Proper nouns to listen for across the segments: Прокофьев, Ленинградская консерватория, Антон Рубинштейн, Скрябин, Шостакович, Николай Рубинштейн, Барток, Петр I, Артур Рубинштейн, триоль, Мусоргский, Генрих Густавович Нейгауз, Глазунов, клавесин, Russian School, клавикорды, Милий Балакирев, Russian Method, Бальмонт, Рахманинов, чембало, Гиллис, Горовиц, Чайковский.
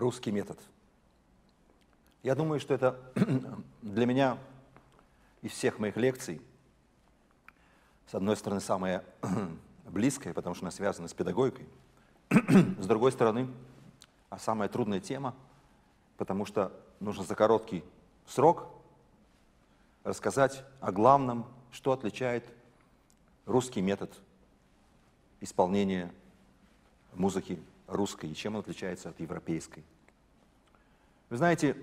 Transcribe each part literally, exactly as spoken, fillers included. русский метод. Я думаю, что это для меня из всех моих лекций, с одной стороны, самое близкое, потому что она связана с педагогикой, с другой стороны, а самая трудная тема, потому что нужно за короткий срок рассказать о главном, что отличает русский метод исполнения музыки русской и чем он отличается от европейской. Вы знаете,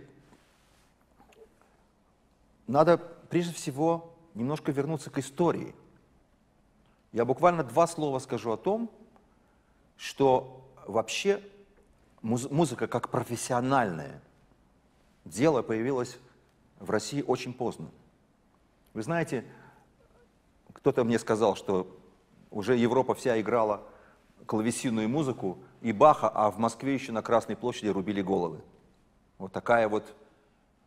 надо прежде всего немножко вернуться к истории. Я буквально два слова скажу о том, что вообще музыка как профессиональное дело появилась в России очень поздно. Вы знаете, кто-то мне сказал, что уже Европа вся играла клавесинную музыку и Баха, а в Москве еще на Красной площади рубили головы. Вот такая вот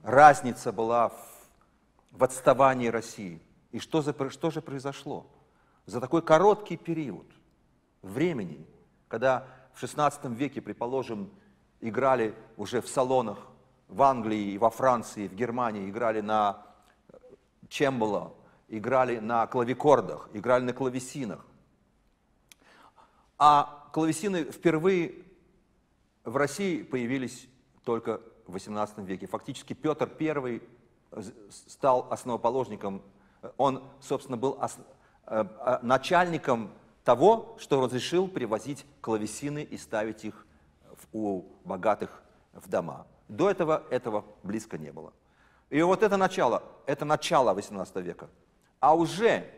разница была в, в отставании России. И что, за, что же произошло? За такой короткий период времени, когда в шестнадцатом веке, предположим, играли уже в салонах в Англии, во Франции, в Германии, играли на чембало, играли на клавикордах, играли на клавесинах. А клавесины впервые в России появились только в восемнадцатом веке. Фактически Петр Первый стал основоположником, он, собственно, был основ... начальником того, что разрешил привозить клавесины и ставить их у богатых в дома. До этого этого близко не было. И вот это начало, это начало восемнадцатого века. А уже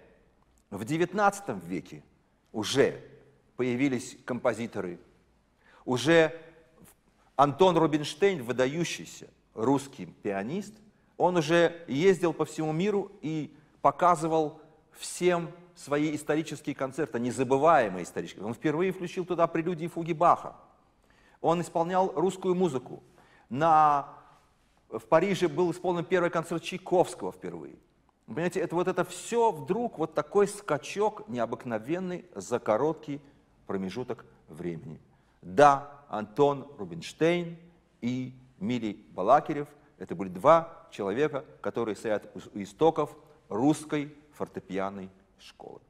в девятнадцатом веке уже появились композиторы, уже Антон Рубинштейн, выдающийся русский пианист, он уже ездил по всему миру и показывал всем свои исторические концерты, незабываемые исторические. Он впервые включил туда прелюдии и фуги Баха. Он исполнял русскую музыку. На... В Париже был исполнен первый концерт Чайковского впервые. Понимаете, это вот это все вдруг, вот такой скачок необыкновенный за короткий промежуток времени. Да, Антон Рубинштейн и Милий Балакирев – это были два человека, которые стоят у истоков русской фортепианной школы.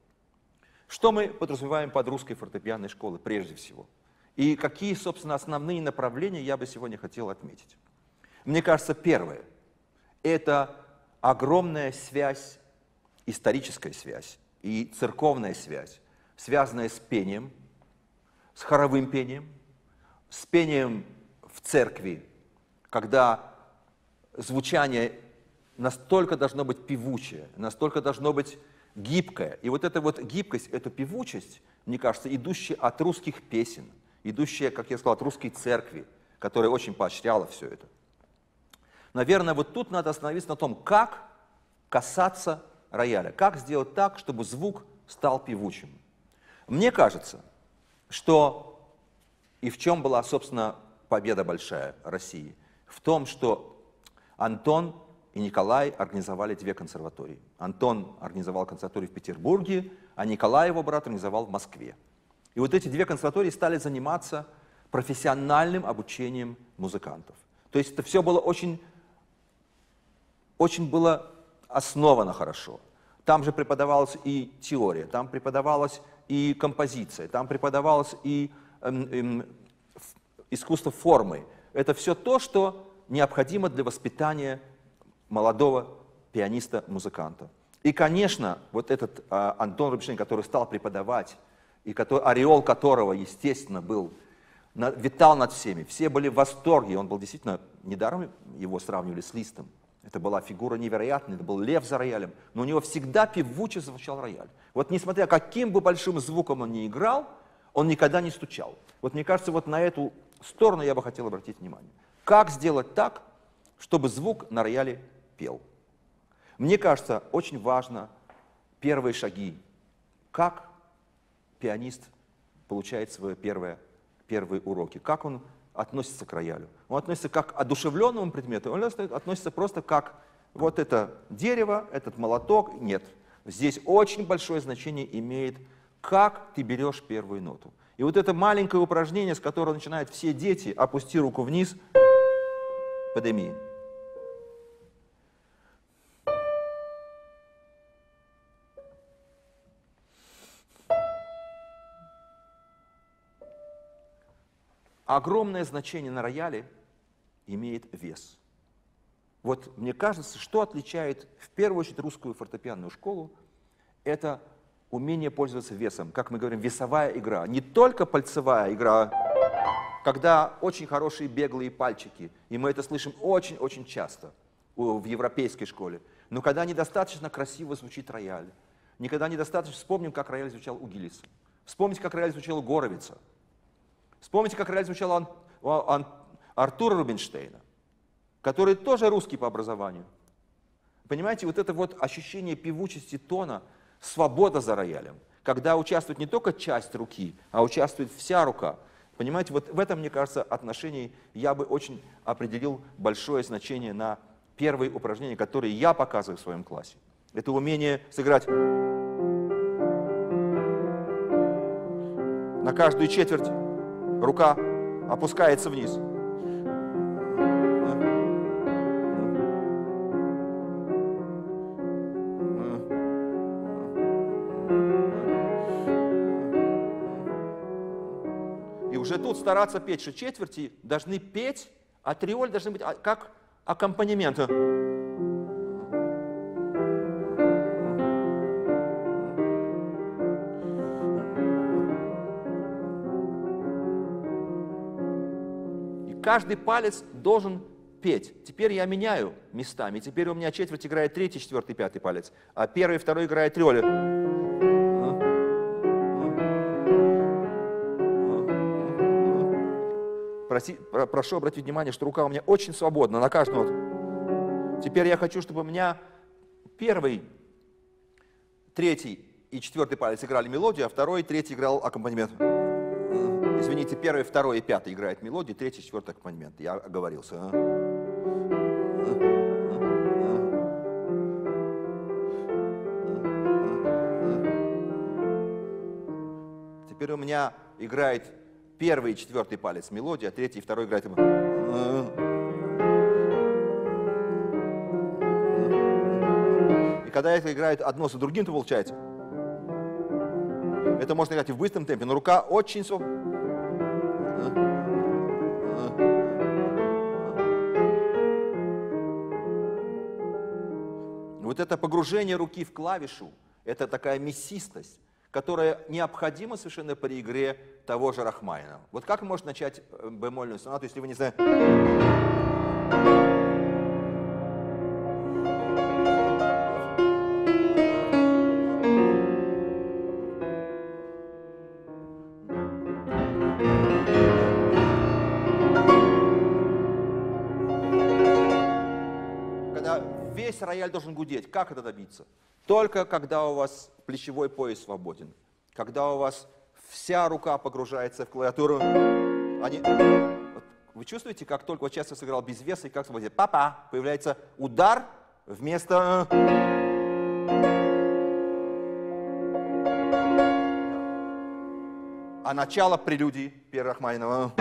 Что мы подразумеваем под русской фортепианной школой прежде всего? И какие, собственно, основные направления я бы сегодня хотел отметить? Мне кажется, первое – это огромная связь, историческая связь и церковная связь, связанная с пением, с хоровым пением, с пением в церкви, когда звучание настолько должно быть певучее, настолько должно быть гибкое. И вот эта вот гибкость, эта певучесть, мне кажется, идущая от русских песен, идущая, как я сказал, от русской церкви, которая очень поощряла все это. Наверное, вот тут надо остановиться на том, как касаться рояля, как сделать так, чтобы звук стал певучим. Мне кажется, что и в чем была, собственно, победа большая России, в том, что Антон и Николай организовали две консерватории. Антон организовал консерваторию в Петербурге, а Николай, его брат, организовал в Москве. И вот эти две консерватории стали заниматься профессиональным обучением музыкантов. То есть это все было очень, очень было основано хорошо. Там же преподавалась и теория, там преподавалась и композиция, там преподавалось и эм, эм, искусство формы. Это все то, что необходимо для воспитания молодого пианиста-музыканта. И, конечно, вот этот а, Антон Рубинштейн, который стал преподавать, и который, ореол которого, естественно, был, на, витал над всеми, все были в восторге, он был действительно, недаром его сравнивали с Листом, это была фигура невероятная, это был лев за роялем, но у него всегда певуче звучал рояль. Вот несмотря каким бы большим звуком он ни играл, он никогда не стучал. Вот мне кажется, вот на эту сторону я бы хотел обратить внимание. Как сделать так, чтобы звук на рояле пел? Мне кажется, очень важно первые шаги, как пианист получает свои первые, первые уроки, как он относится к роялю. Он относится как к одушевленному предмету, он относится просто как вот это дерево, этот молоток. Нет, здесь очень большое значение имеет, как ты берешь первую ноту. И вот это маленькое упражнение, с которого начинают все дети, опусти руку вниз, подними. Огромное значение на рояле имеет вес. Вот мне кажется, что отличает в первую очередь русскую фортепианную школу, это умение пользоваться весом, как мы говорим, весовая игра. Не только пальцевая игра, когда очень хорошие беглые пальчики, и мы это слышим очень-очень часто в европейской школе, но когда недостаточно красиво звучит рояль, никогда недостаточно, вспомним, как рояль звучал у Гиллиса, вспомните, как рояль звучал у Горовица, вспомните, как рояль звучал Ан... Ан... Артура Рубинштейна, который тоже русский по образованию. Понимаете, вот это вот ощущение певучести тона, свобода за роялем, когда участвует не только часть руки, а участвует вся рука. Понимаете, вот в этом, мне кажется, отношении я бы очень определил большое значение на первые упражнения, которые я показываю в своем классе. Это умение сыграть на каждую четверть. Рука опускается вниз. И уже тут стараться петь, что четверти должны петь, а триоль должны быть как аккомпанемент. Каждый палец должен петь. Теперь я меняю местами. Теперь у меня четверть играет третий, четвертый, пятый палец, а первый, второй играет триоли. Проси, про, прошу обратить внимание, что рука у меня очень свободна на каждом. Теперь я хочу, чтобы у меня первый, третий и четвертый палец играли мелодию, а второй и третий играл аккомпанемент. Извините, первый, второй и пятый играет мелодию, третий, четвертый аккомпанемент. Я оговорился. Теперь у меня играет первый и четвертый палец мелодия, а третий и второй играет... И когда это играет одно за другим, то получается... Это можно играть и в быстром темпе, но рука очень... Вот это погружение руки в клавишу, это такая мясистость, которая необходима совершенно при игре того же Рахманинова. Вот как можно начать бемольную сонату, если вы не знаете... Рояль должен гудеть. Как это добиться? Только когда у вас плечевой пояс свободен, когда у вас вся рука погружается в клавиатуру. Они... Вот вы чувствуете, как только вот сейчас я сыграл без веса, и как смотрите, папа, появляется удар вместо... А начало прелюдии Петра Рахманинова.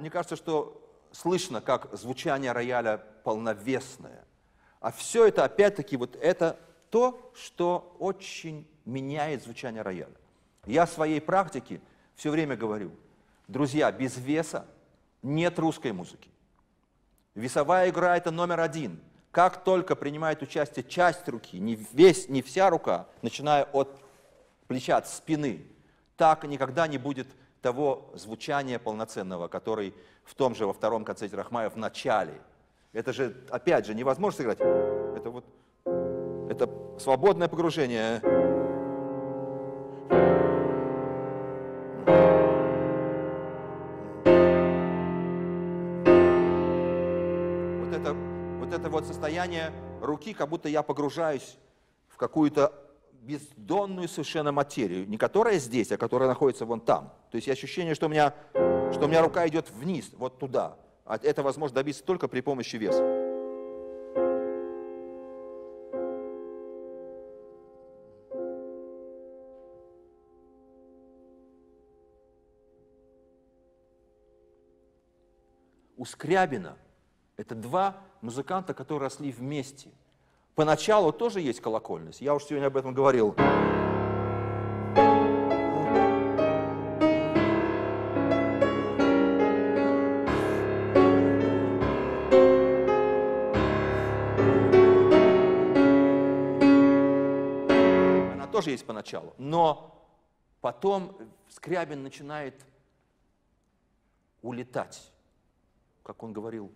Мне кажется, что слышно, как звучание рояля полновесное. А все это, опять-таки, вот это то, что очень меняет звучание рояля. Я в своей практике все время говорю, друзья, без веса нет русской музыки. Весовая игра – это номер один. Как только принимает участие часть руки, не весь, не вся рука, начиная от плеча, от спины, так никогда не будет того звучания полноценного, который в том же во втором концерте Рахманинова в начале. Это же, опять же, невозможно сыграть. Это вот, это свободное погружение. Вот это вот, это вот состояние руки, как будто я погружаюсь в какую-то бездонную совершенно материю, не которая здесь, а которая находится вон там. То есть ощущение, что у меня, что у меня рука идет вниз, вот туда. Это возможно добиться только при помощи веса. У Скрябина это два музыканта, которые росли вместе. Поначалу тоже есть колокольность. Я уж сегодня об этом говорил. Она тоже есть поначалу. Но потом Скрябин начинает улетать, как он говорил,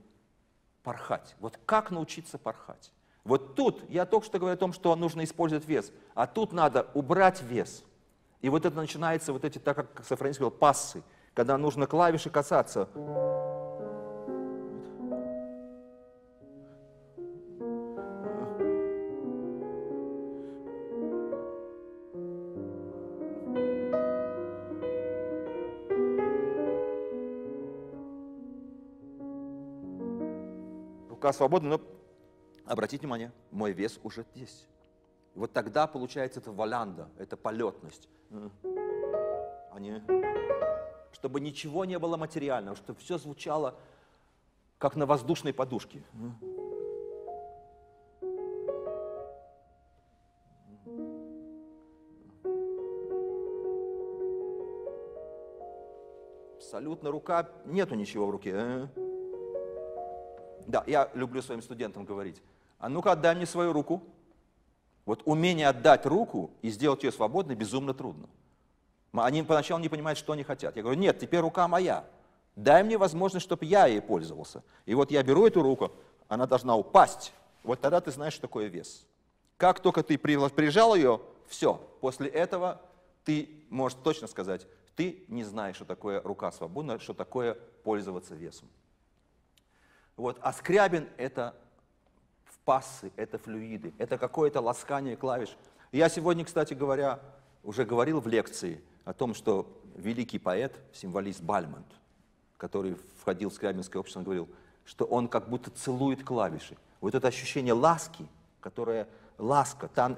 порхать. Вот как научиться порхать? Вот тут я только что говорю о том, что нужно использовать вес, а тут надо убрать вес. И вот это начинается, вот эти, так как Сафронис говорил, пассы, когда нужно клавиши касаться. Рука свободна, но... Обратите внимание, мой вес уже здесь. Вот тогда получается это валанда, это полетность. Они... Чтобы ничего не было материального, чтобы все звучало как на воздушной подушке. Абсолютно рука, нету ничего в руке. Да, я люблю своим студентам говорить, а ну-ка отдай мне свою руку. Вот умение отдать руку и сделать ее свободной безумно трудно. Они поначалу не понимают, что они хотят. Я говорю, нет, теперь рука моя. Дай мне возможность, чтобы я ей пользовался. И вот я беру эту руку, она должна упасть. Вот тогда ты знаешь, что такое вес. Как только ты прижал ее, все. После этого ты можешь точно сказать, ты не знаешь, что такое рука свободна, что такое пользоваться весом. Вот. А Скрябин — это пассы, это флюиды, это какое-то ласкание клавиш. Я сегодня, кстати говоря, уже говорил в лекции о том, что великий поэт, символист Бальмонт, который входил в Скрябинское общество, он говорил, что он как будто целует клавиши. Вот это ощущение ласки, которое ласка, тан,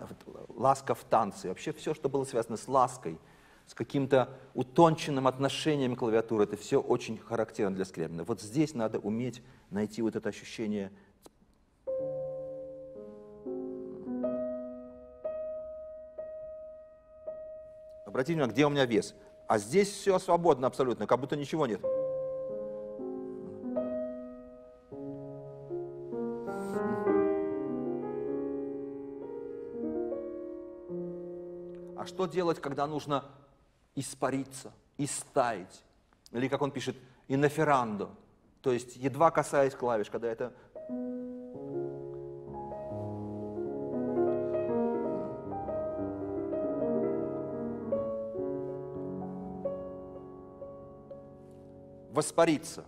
ласка в танце, вообще все, что было связано с лаской, с каким-то утонченным отношением клавиатуры. Это все очень характерно для Скрябина. Вот здесь надо уметь найти вот это ощущение. Обратите внимание, где у меня вес. А здесь все свободно абсолютно, как будто ничего нет. А что делать, когда нужно испариться, истаять, или, как он пишет, иноферандо, то есть едва касаясь клавиш, когда это... Воспариться.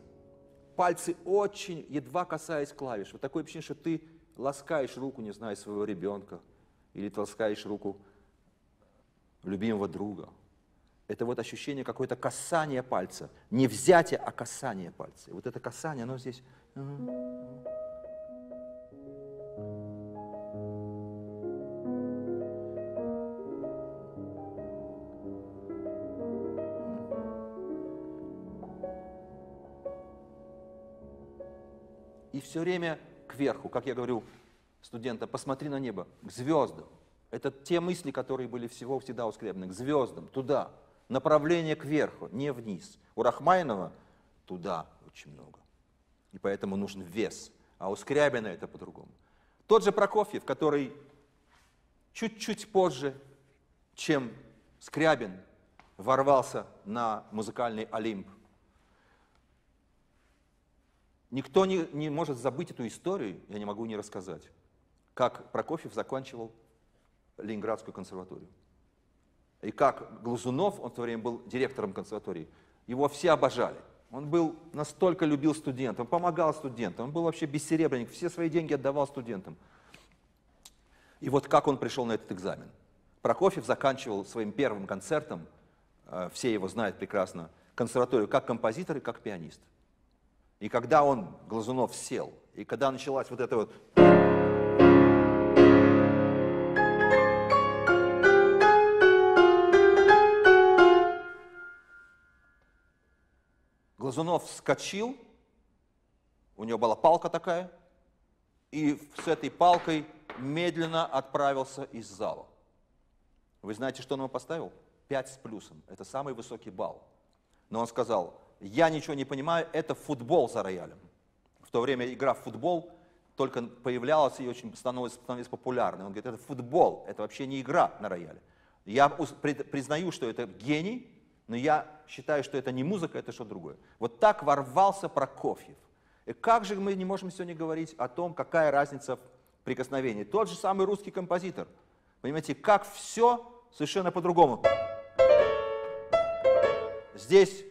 Пальцы очень едва касаясь клавиш. Вот такое ощущение, что ты ласкаешь руку, не знаю, своего ребенка, или ты ласкаешь руку любимого друга. Это вот ощущение какое-то касания пальца. Не взятие, а касание пальца. И вот это касание, оно здесь... И все время кверху, как я говорю студентам, посмотри на небо, к звездам. Это те мысли, которые были всего всегда у Скрябина, к звездам, туда. Направление кверху, не вниз. У Рахманинова туда очень много. И поэтому нужен вес. А у Скрябина это по-другому. Тот же Прокофьев, который чуть-чуть позже, чем Скрябин, ворвался на музыкальный Олимп. Никто не, не может забыть эту историю, я не могу не рассказать, как Прокофьев заканчивал Ленинградскую консерваторию. И как Глазунов, он в то время был директором консерватории, его все обожали. Он был настолько любил студентов, он помогал студентам, он был вообще бессеребренник, все свои деньги отдавал студентам. И вот как он пришел на этот экзамен. Прокофьев заканчивал своим первым концертом, все его знают прекрасно, консерваторию как композитор и как пианист. И когда он, Глазунов, сел, и когда началась вот эта вот... Глазунов вскочил, у него была палка такая, и с этой палкой медленно отправился из зала. Вы знаете, что он ему поставил? Пять с плюсом. Это самый высокий балл. Но он сказал: я ничего не понимаю, это футбол за роялем. В то время игра в футбол только появлялась и очень становилась, становилась популярной. Он говорит: это футбол, это вообще не игра на рояле. Я признаю, что это гений, но я считаю, что это не музыка, это что-то другое. Вот так ворвался Прокофьев. И как же мы не можем сегодня говорить о том, какая разница в прикосновении? Тот же самый русский композитор. Понимаете, как все совершенно по-другому. Здесь,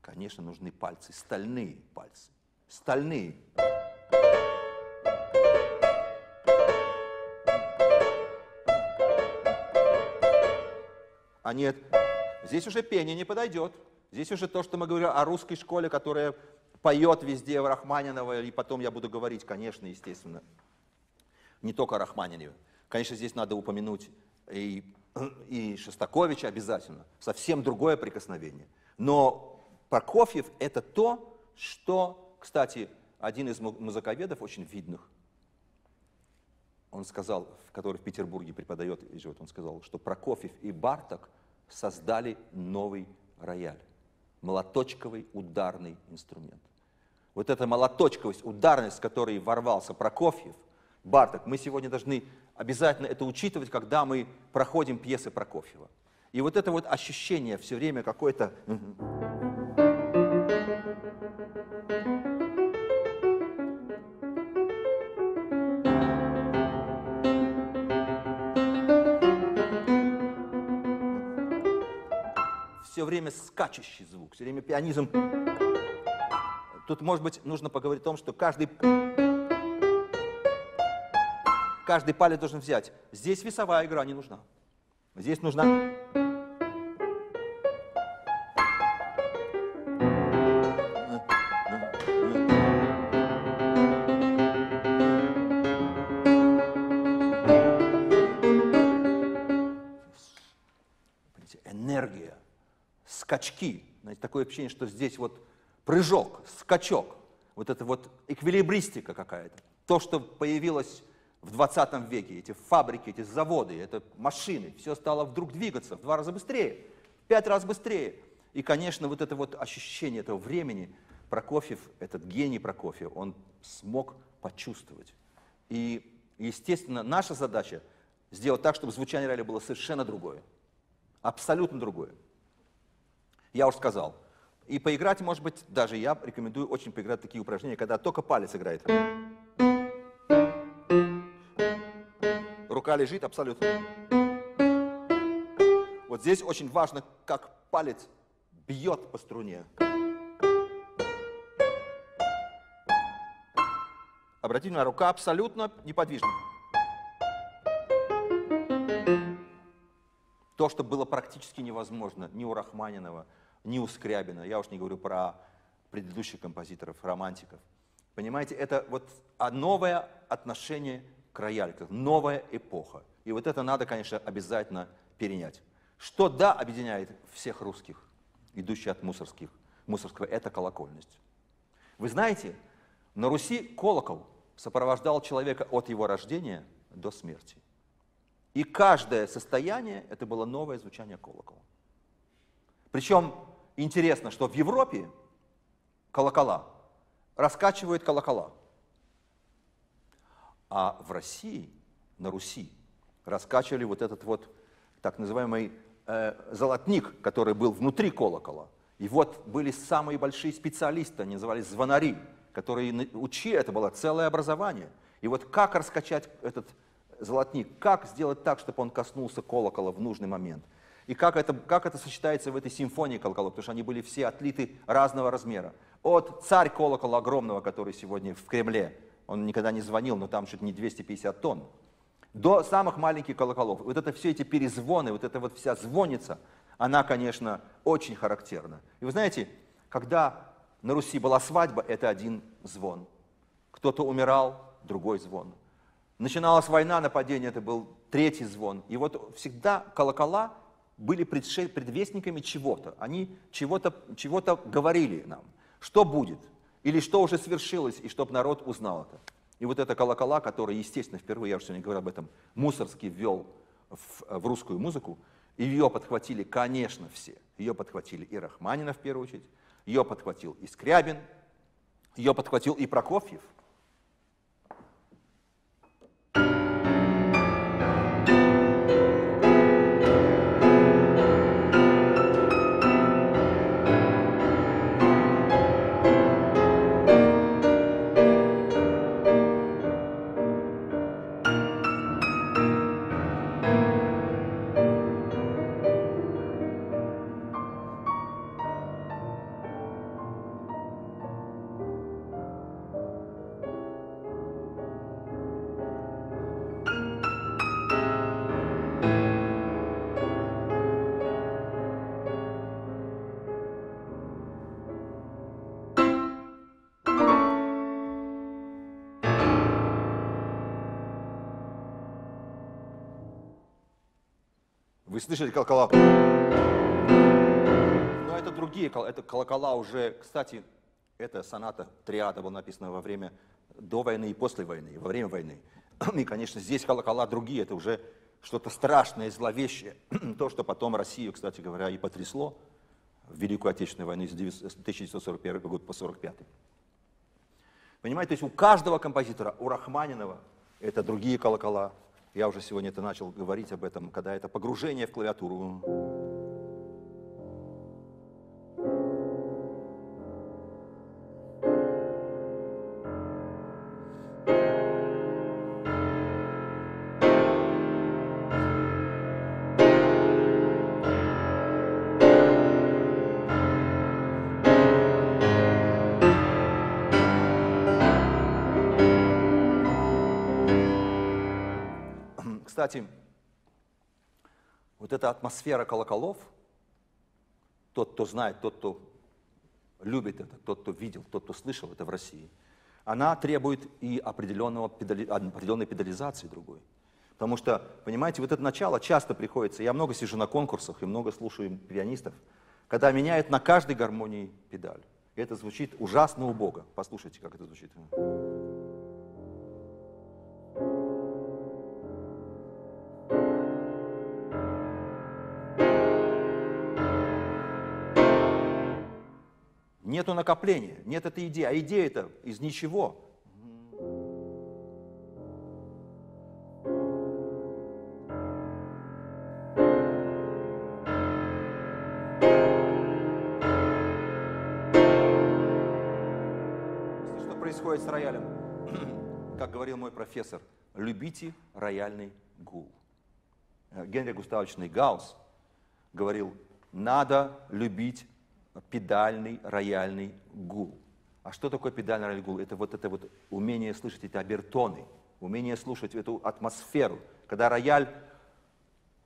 конечно, нужны пальцы, стальные пальцы, стальные. А нет, здесь уже пение не подойдет. Здесь уже то, что мы говорим о русской школе, которая поет везде Рахманинова, и потом я буду говорить, конечно, естественно, не только о Рахманинове. Конечно, здесь надо упомянуть и, и Шостаковича обязательно, совсем другое прикосновение. Но Прокофьев – это то, что, кстати, один из музыковедов очень видных, он сказал, который в Петербурге преподает и живет, он сказал, что Прокофьев и Барток создали новый рояль, молоточковый ударный инструмент. Вот эта молоточковость, ударность, с которой ворвался Прокофьев, Барток, мы сегодня должны обязательно это учитывать, когда мы проходим пьесы Прокофьева. И вот это вот ощущение все время какое-то... Все время скачущий звук, все время пианизм. Тут, может быть, нужно поговорить о том, что каждый... Каждый палец должен взять. Здесь весовая игра не нужна. Здесь нужна... Энергия, скачки. Знаете, такое ощущение, что здесь вот прыжок, скачок. Вот это вот эквилибристика какая-то. То, что появилось... В двадцатом веке эти фабрики, эти заводы, это машины, все стало вдруг двигаться в два раза быстрее, в пять раз быстрее. И, конечно, вот это вот ощущение этого времени, Прокофьев, этот гений Прокофьев, он смог почувствовать. И, естественно, наша задача сделать так, чтобы звучание рояля было совершенно другое, абсолютно другое. Я уже сказал. И поиграть, может быть, даже я рекомендую очень поиграть такие упражнения, когда только палец играет. Рука лежит абсолютно. Вот здесь очень важно, как палец бьет по струне. Обратите внимание, рука абсолютно неподвижна. То, что было практически невозможно ни у Рахманинова, ни у Скрябина. Я уж не говорю про предыдущих композиторов, романтиков. Понимаете, это вот новое отношение к роялю, новая эпоха. И вот это надо, конечно, обязательно перенять. Что, да, объединяет всех русских, идущих от мусоргских, мусоргского, это колокольность. Вы знаете, на Руси колокол сопровождал человека от его рождения до смерти. И каждое состояние, это было новое звучание колокола. Причем интересно, что в Европе колокола, раскачивают колокола. А в России, на Руси, раскачивали вот этот вот так называемый э, золотник, который был внутри колокола. И вот были самые большие специалисты, они назывались звонари, которые учили, это было целое образование. И вот как раскачать этот золотник, как сделать так, чтобы он коснулся колокола в нужный момент. И как это, как это сочетается в этой симфонии колоколов, потому что они были все отлиты разного размера. От царь колокола огромного, который сегодня в Кремле, он никогда не звонил, но там чуть не двести пятьдесят тонн. до самых маленьких колоколов. Вот это все эти перезвоны, вот эта вот вся звонница, она, конечно, очень характерна. И вы знаете, когда на Руси была свадьба, это один звон. Кто-то умирал, другой звон. Начиналась война, нападение, это был третий звон. И вот всегда колокола были предвестниками чего-то. Они чего-то чего-то говорили нам, что будет, или что уже свершилось, и чтобы народ узнал это. И вот это колокола, которые, естественно, впервые, я уже сегодня говорил об этом, Мусоргский ввел в, в русскую музыку, и ее подхватили, конечно, все. Ее подхватили и Рахманинов, в первую очередь, ее подхватил и Скрябин, ее подхватил и Прокофьев. Вы слышали колокола? Но это другие колокола. Это колокола уже, кстати, эта соната, триада была написана во время, до войны и после войны, во время войны. И, конечно, здесь колокола другие, это уже что-то страшное, зловещее. То, что потом Россию, кстати говоря, и потрясло в Великую Отечественную войну с тысяча девятьсот сорок первого года по тысяча девятьсот сорок пятый. Понимаете, то есть у каждого композитора, у Рахманинова, это другие колокола. Я уже сегодня это начал говорить об этом, когда это погружение в клавиатуру. Кстати, вот эта атмосфера колоколов, тот, кто знает, тот, кто любит это, тот, кто видел, тот, кто слышал это в России, она требует и определенного педали, определенной педализации другой. Потому что, понимаете, вот это начало часто приходится, я много сижу на конкурсах и много слушаю пианистов, когда меняют на каждой гармонии педаль. И это звучит ужасно убого. Послушайте, как это звучит. Нету накопления, нет этой идеи, а идея это из ничего. Что происходит с роялем? Как говорил мой профессор, любите рояльный гул. Генрих Густавович Нейгауз говорил, надо любить педальный рояльный гул. А что такое педальный рояльный гул? Это вот это вот умение слышать эти обертоны, умение слушать эту атмосферу. Когда рояль,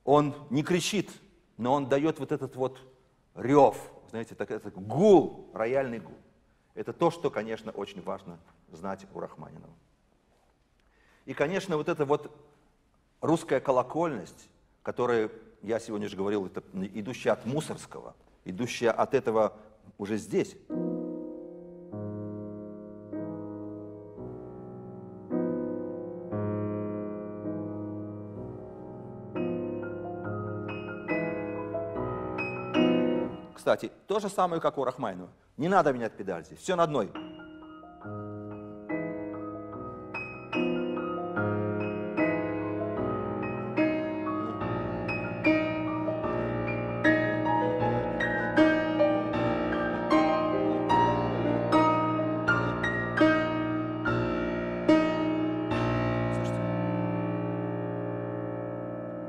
он не кричит, но он дает вот этот вот рев, знаете, так, этот гул, рояльный гул. Это то, что, конечно, очень важно знать у Рахманинова. И, конечно, вот эта вот русская колокольность, которая, я сегодня же говорил, это идущая от Мусоргского, идущая от этого уже здесь. Кстати, то же самое, как у Рахманинова. Не надо менять педаль здесь, все на одной.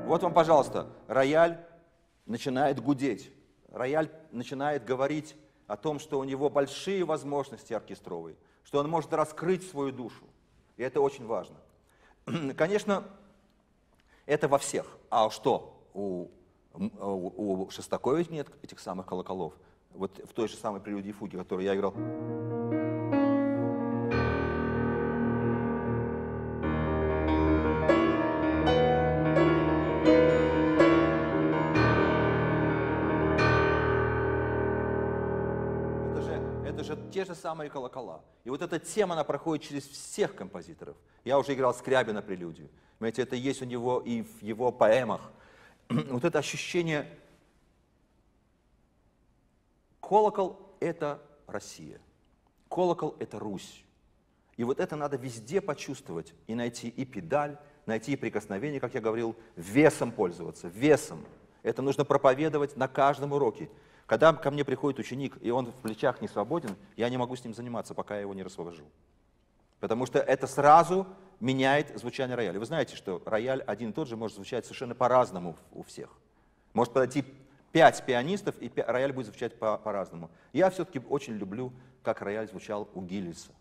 Вот вам, пожалуйста, рояль начинает гудеть, рояль начинает говорить о том, что у него большие возможности оркестровые, что он может раскрыть свою душу, и это очень важно. Конечно, Это во всех. А что? У, у, у Шостаковича нет этих самых колоколов. Вот в той же самой прелюдии фуге, которую я играл. Те же самые колокола. И вот эта тема, она проходит через всех композиторов. Я уже играл Скрябина прелюдию. Понимаете, это есть у него и в его поэмах. Вот это ощущение... Колокол — это Россия. Колокол — это Русь. И вот это надо везде почувствовать. И найти и педаль, найти и прикосновение, как я говорил, весом пользоваться, весом. Это нужно проповедовать на каждом уроке. Когда ко мне приходит ученик, и он в плечах не свободен, я не могу с ним заниматься, пока я его не освобожу. Потому что это сразу меняет звучание рояля. Вы знаете, что рояль один и тот же может звучать совершенно по-разному у всех. Может подойти пять пианистов, и рояль будет звучать по-разному. Я все-таки очень люблю, как рояль звучал у Гиллиса.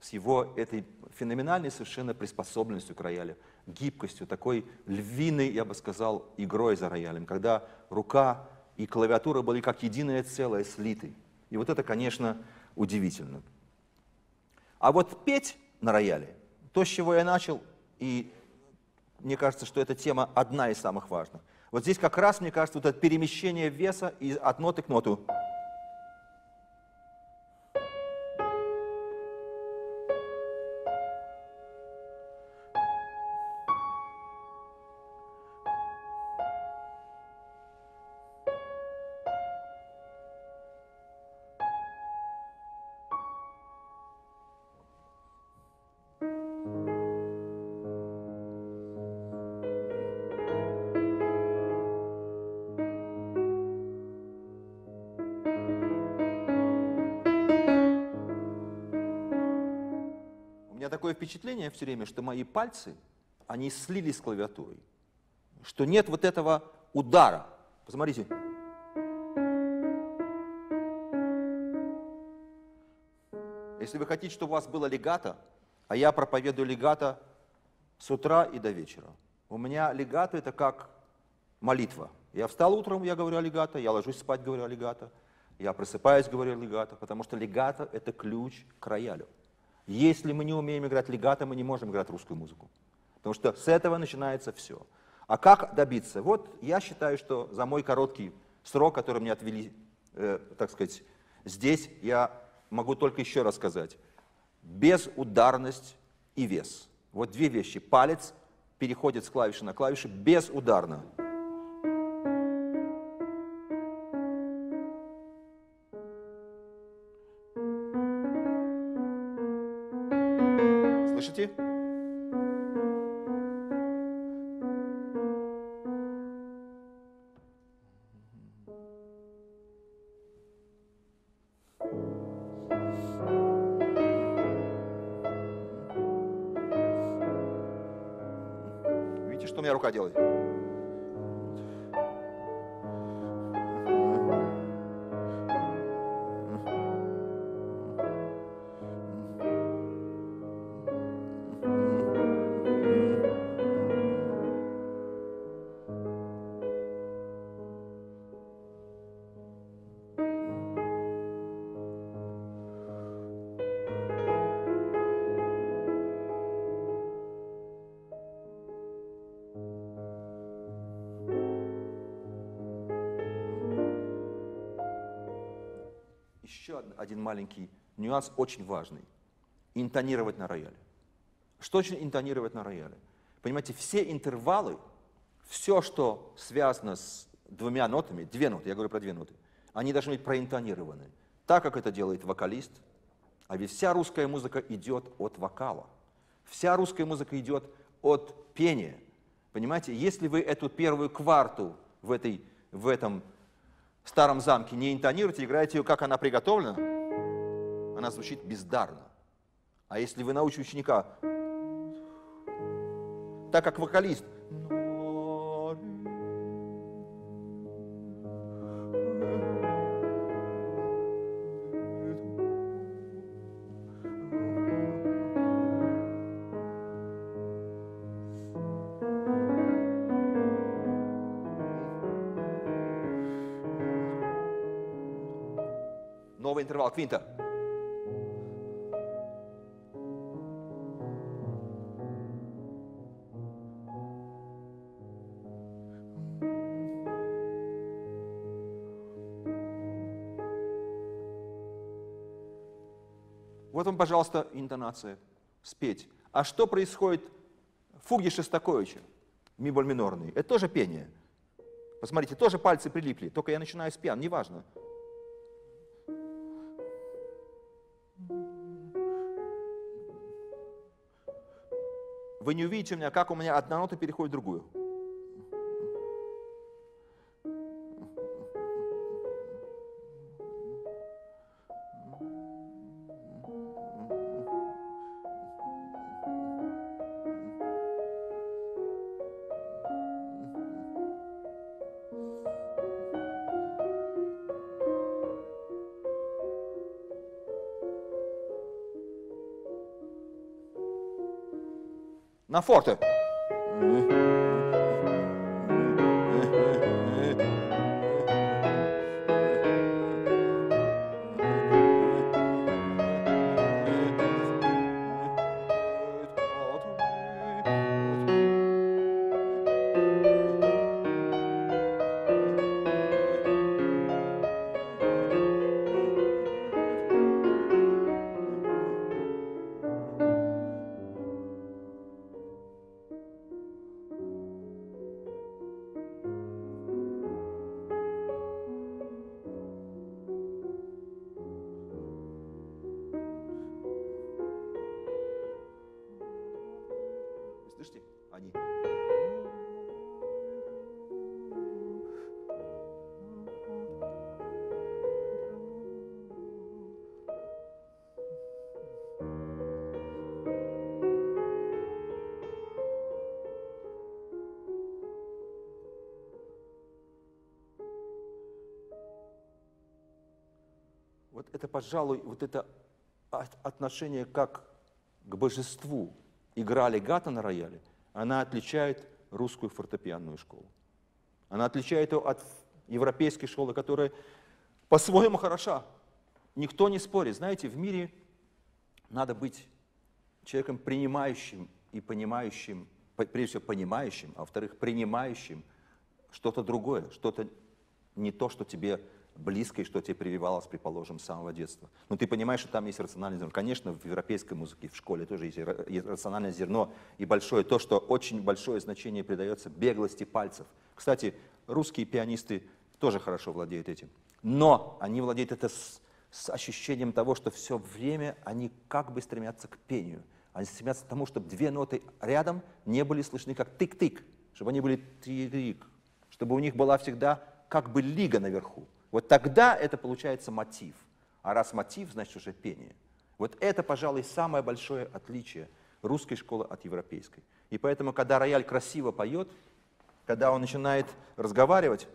С его этой феноменальной совершенно приспособленностью к роялю, гибкостью, такой львиной, я бы сказал, игрой за роялем, когда рука... и клавиатура были как единое целое, слиты. И вот это, конечно, удивительно. А вот петь на рояле, то, с чего я начал, и мне кажется, что эта тема одна из самых важных. Вот здесь как раз, мне кажется, вот это перемещение веса от ноты к ноту. Такое впечатление все время, что мои пальцы, они слились с клавиатурой, что нет вот этого удара. Посмотрите. Если вы хотите, чтобы у вас было легато, а я проповедую легато с утра и до вечера. У меня легато — это как молитва. Я встал утром, я говорю о легато, я ложусь спать, говорю о легато, я просыпаюсь, говорю о легато, потому что легато — это ключ к роялю. Если мы не умеем играть легато, мы не можем играть русскую музыку. Потому что с этого начинается все. А как добиться? Вот я считаю, что за мой короткий срок, который мне отвели, э, так сказать, здесь, я могу только еще раз сказать. Безударность и вес. Вот две вещи. Палец переходит с клавиши на клавишу безударно. Один маленький нюанс, очень важный. Интонировать на рояле. Что значит интонировать на рояле? Понимаете, все интервалы, все, что связано с двумя нотами, две ноты, я говорю про две ноты, они должны быть проинтонированы. Так, как это делает вокалист. А ведь вся русская музыка идет от вокала. Вся русская музыка идет от пения. Понимаете, если вы эту первую кварту в, этой, в этом... в старом замке не интонируете, играете ее, как она приготовлена, она звучит бездарно. А если вы научите ученика, так как вокалист, новый интервал, квинта. Вот вам, пожалуйста, интонация, спеть. А что происходит в фуге Шостаковича, ми боль минорный? Это тоже пение. Посмотрите, тоже пальцы прилипли, только я начинаю с пиано, неважно. Вы не увидите у меня, как у меня одна нота переходит в другую. На форте. Это, пожалуй, вот это отношение как к божеству, игра легато на рояле, она отличает русскую фортепианную школу. Она отличает ее от европейской школы, которая по-своему хороша. Никто не спорит. Знаете, в мире надо быть человеком принимающим и понимающим, прежде всего понимающим, а во-вторых, принимающим что-то другое, что-то не то, что тебе близкое, что тебе прививалось, предположим, с самого детства. Но ты понимаешь, что там есть рациональное зерно. Конечно, в европейской музыке, в школе тоже есть рациональное зерно и большое, то, что очень большое значение придается беглости пальцев. Кстати, русские пианисты тоже хорошо владеют этим. Но они владеют это с, с ощущением того, что все время они как бы стремятся к пению. Они стремятся к тому, чтобы две ноты рядом не были слышны как тык-тык, чтобы они были тик-тик, чтобы у них была всегда как бы лига наверху. Вот тогда это получается мотив. А раз мотив, значит уже пение. Вот это, пожалуй, самое большое отличие русской школы от европейской. И поэтому, когда рояль красиво поет, когда он начинает разговаривать,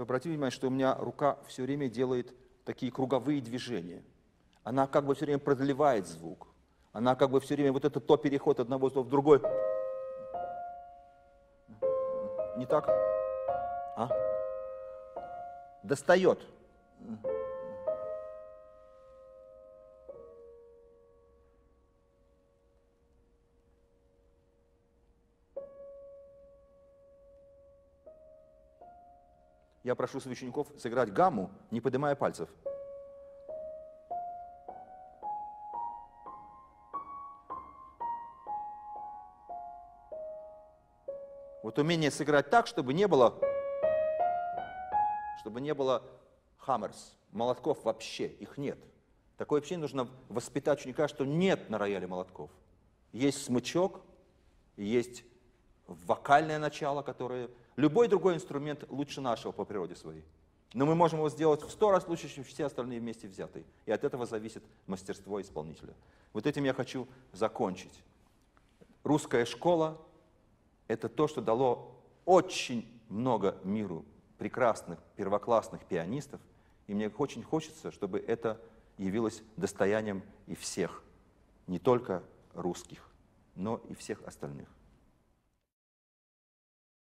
обратите внимание, что у меня рука все время делает такие круговые движения. Она как бы все время продлевает звук. Она как бы все время вот это то переход одного слова в другой. Не так? А? Достает. Я прошу своих учеников сыграть гамму, не поднимая пальцев. Вот умение сыграть так, чтобы не было, чтобы не было хаммерс, молотков вообще, их нет. Такое ощущение нужно воспитать ученика, что нет на рояле молотков. Есть смычок, есть вокальное начало, которое... Любой другой инструмент лучше нашего по природе своей. Но мы можем его сделать в сто раз лучше, чем все остальные вместе взятые. И от этого зависит мастерство исполнителя. Вот этим я хочу закончить. Русская школа — это то, что дало очень много миру прекрасных, первоклассных пианистов. И мне очень хочется, чтобы это явилось достоянием и всех, не только русских, но и всех остальных.